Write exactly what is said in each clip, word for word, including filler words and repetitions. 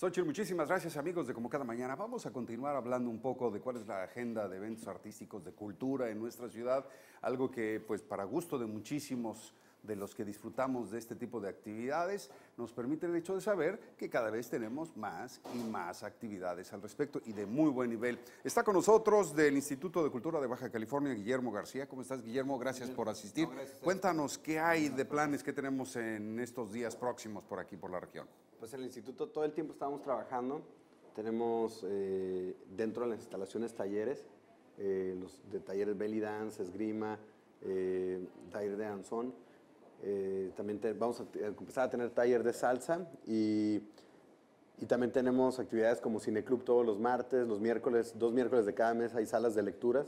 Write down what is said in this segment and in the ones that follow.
Xochitl, muchísimas gracias, amigos de Como Cada Mañana. Vamos a continuar hablando un poco de cuál es la agenda de eventos artísticos, de cultura en nuestra ciudad, algo que, pues, para gusto de muchísimos de los que disfrutamos de este tipo de actividades, nos permite el hecho de saber que cada vez tenemos más y más actividades al respecto y de muy buen nivel. Está con nosotros del Instituto de Cultura de Baja California, Guillermo García. ¿Cómo estás, Guillermo? Gracias por asistir. No, gracias. Cuéntanos qué hay de planes que tenemos en estos días próximos por aquí, por la región. Pues en el instituto todo el tiempo estamos trabajando. Tenemos eh, dentro de las instalaciones talleres, eh, los de talleres belly dance, esgrima, eh, taller de danzón. Eh, también te, vamos a, a empezar a tener taller de salsa y, y también tenemos actividades como cineclub todos los martes, los miércoles, dos miércoles de cada mes hay salas de lecturas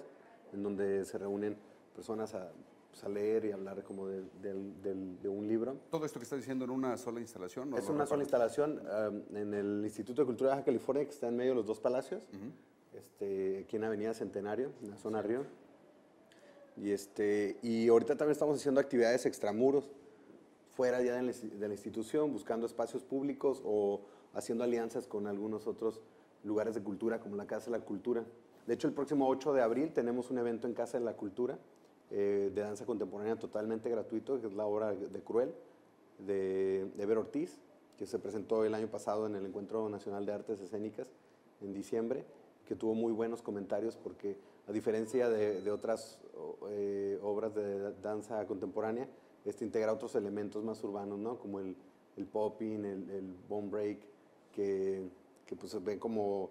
en donde se reúnen personas a, pues, a leer y hablar como de, de, de, de un libro. ¿Todo esto que estás diciendo en una sola instalación? ¿No es una repartes? sola instalación um, en el Instituto de Cultura de Baja California, que está en medio de los dos palacios, uh-huh. este, aquí en Avenida Centenario, en la zona sí. Río. Y, este, y ahorita también estamos haciendo actividades extramuros, fuera ya de la, de la institución, buscando espacios públicos o haciendo alianzas con algunos otros lugares de cultura, como la Casa de la Cultura. De hecho, el próximo ocho de abril tenemos un evento en Casa de la Cultura eh, de danza contemporánea totalmente gratuito, que es la obra de Cruel, de Ever Ortiz, que se presentó el año pasado en el Encuentro Nacional de Artes Escénicas, en diciembre, que tuvo muy buenos comentarios porque, a diferencia de, de otras eh, obras de danza contemporánea, este integra otros elementos más urbanos, ¿no? Como el, el popping, el, el bone break, que, que pues se ve como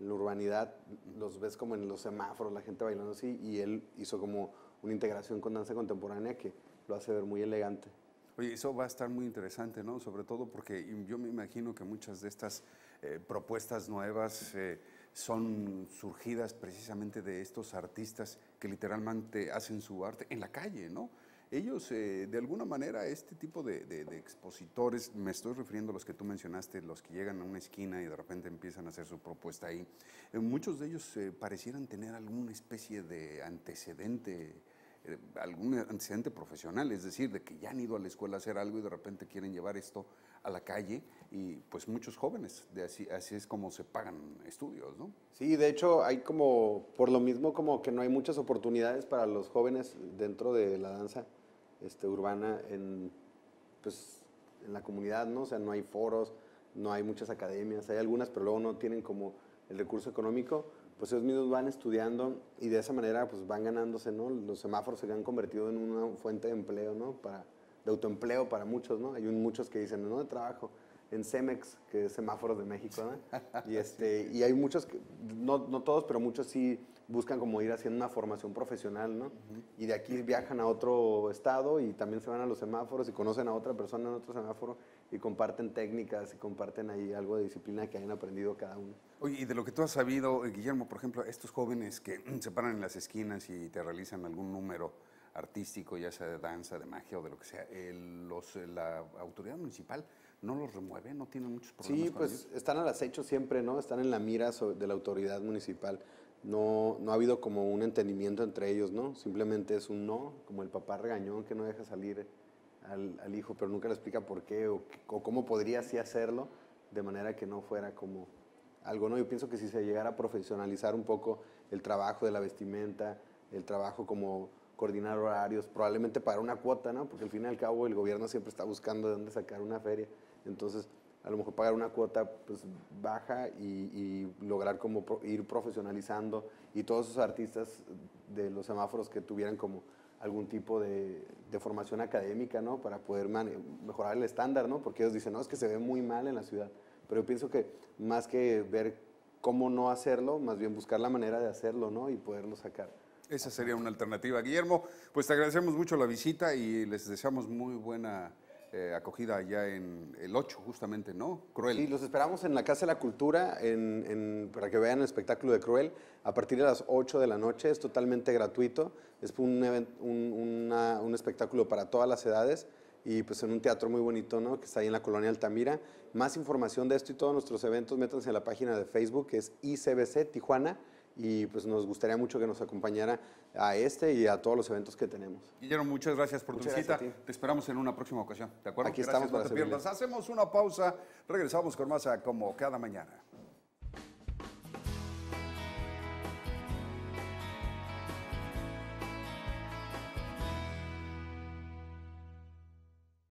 en la urbanidad, los ves como en los semáforos, la gente bailando así, y él hizo como una integración con danza contemporánea que lo hace ver muy elegante. Oye, eso va a estar muy interesante, ¿no? Sobre todo porque yo me imagino que muchas de estas eh, propuestas nuevas eh, son surgidas precisamente de estos artistas que literalmente hacen su arte en la calle, ¿no? Ellos, eh, de alguna manera, este tipo de, de, de expositores, me estoy refiriendo a los que tú mencionaste, los que llegan a una esquina y de repente empiezan a hacer su propuesta ahí, eh, muchos de ellos eh, parecieran tener alguna especie de antecedente, eh, algún antecedente profesional, es decir, de que ya han ido a la escuela a hacer algo y de repente quieren llevar esto a la calle, y pues muchos jóvenes, de así, así es como se pagan estudios, ¿no? Sí, de hecho hay como, por lo mismo como que no hay muchas oportunidades para los jóvenes dentro de la danza este, urbana en, pues, en la comunidad, ¿no? O sea, no hay foros, no hay muchas academias, hay algunas, pero luego no tienen como el recurso económico, pues ellos mismos van estudiando y de esa manera pues van ganándose, ¿no? Los semáforos se han convertido en una fuente de empleo, ¿no? Para... de autoempleo para muchos, ¿no? Hay un, muchos que dicen, no, de trabajo en C E M E X, que es Semáforos de México, ¿no? Y, este, y hay muchos, que, no, no todos, pero muchos sí buscan como ir haciendo una formación profesional, ¿no? Uh-huh. Y de aquí viajan a otro estado y también se van a los semáforos y conocen a otra persona en otro semáforo y comparten técnicas y comparten ahí algo de disciplina que hayan aprendido cada uno. Oye, y de lo que tú has sabido, Guillermo, por ejemplo, estos jóvenes que se paran en las esquinas y te realizan algún número artístico, ya sea de danza, de magia o de lo que sea, eh, los, eh, la autoridad municipal no los remueve, no tienen muchos problemas. Sí, pues ellos están al acecho siempre, ¿no? Están en la mira sobre, de la autoridad municipal. No, no ha habido como un entendimiento entre ellos, ¿no? Simplemente es un no, como el papá regañón que no deja salir al, al hijo, pero nunca le explica por qué o, o cómo podría así hacerlo de manera que no fuera como algo, ¿no? Yo pienso que si se llegara a profesionalizar un poco el trabajo de la vestimenta, el trabajo como coordinar horarios, probablemente para una cuota, ¿no? Porque al fin y al cabo el gobierno siempre está buscando de dónde sacar una feria. Entonces, a lo mejor pagar una cuota pues, baja y, y lograr como pro, ir profesionalizando y todos esos artistas de los semáforos que tuvieran como algún tipo de, de formación académica, ¿no? Para poder mejorar el estándar, ¿no? Porque ellos dicen, no, es que se ve muy mal en la ciudad. Pero yo pienso que más que ver cómo no hacerlo, más bien buscar la manera de hacerlo, ¿no? Y poderlo sacar. Esa sería una alternativa. Guillermo, pues te agradecemos mucho la visita y les deseamos muy buena eh, acogida allá en el ocho, justamente, ¿no? Cruel. Sí, los esperamos en la Casa de la Cultura en, en, para que vean el espectáculo de Cruel a partir de las ocho de la noche. Es totalmente gratuito. Es un, un, una, un espectáculo para todas las edades y pues en un teatro muy bonito, ¿no? Que está ahí en la colonia Altamira. Más información de esto y todos nuestros eventos, métanse en la página de Facebook, que es I C B C Tijuana. y pues nos gustaría mucho que nos acompañara a este y a todos los eventos que tenemos. Guillermo, muchas gracias por muchas tu visita. Te esperamos en una próxima ocasión, ¿de acuerdo? Aquí gracias, estamos, no te pierdas. Hacemos una pausa, regresamos con más a Como Cada Mañana.